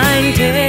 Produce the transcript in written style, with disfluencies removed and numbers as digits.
blinded.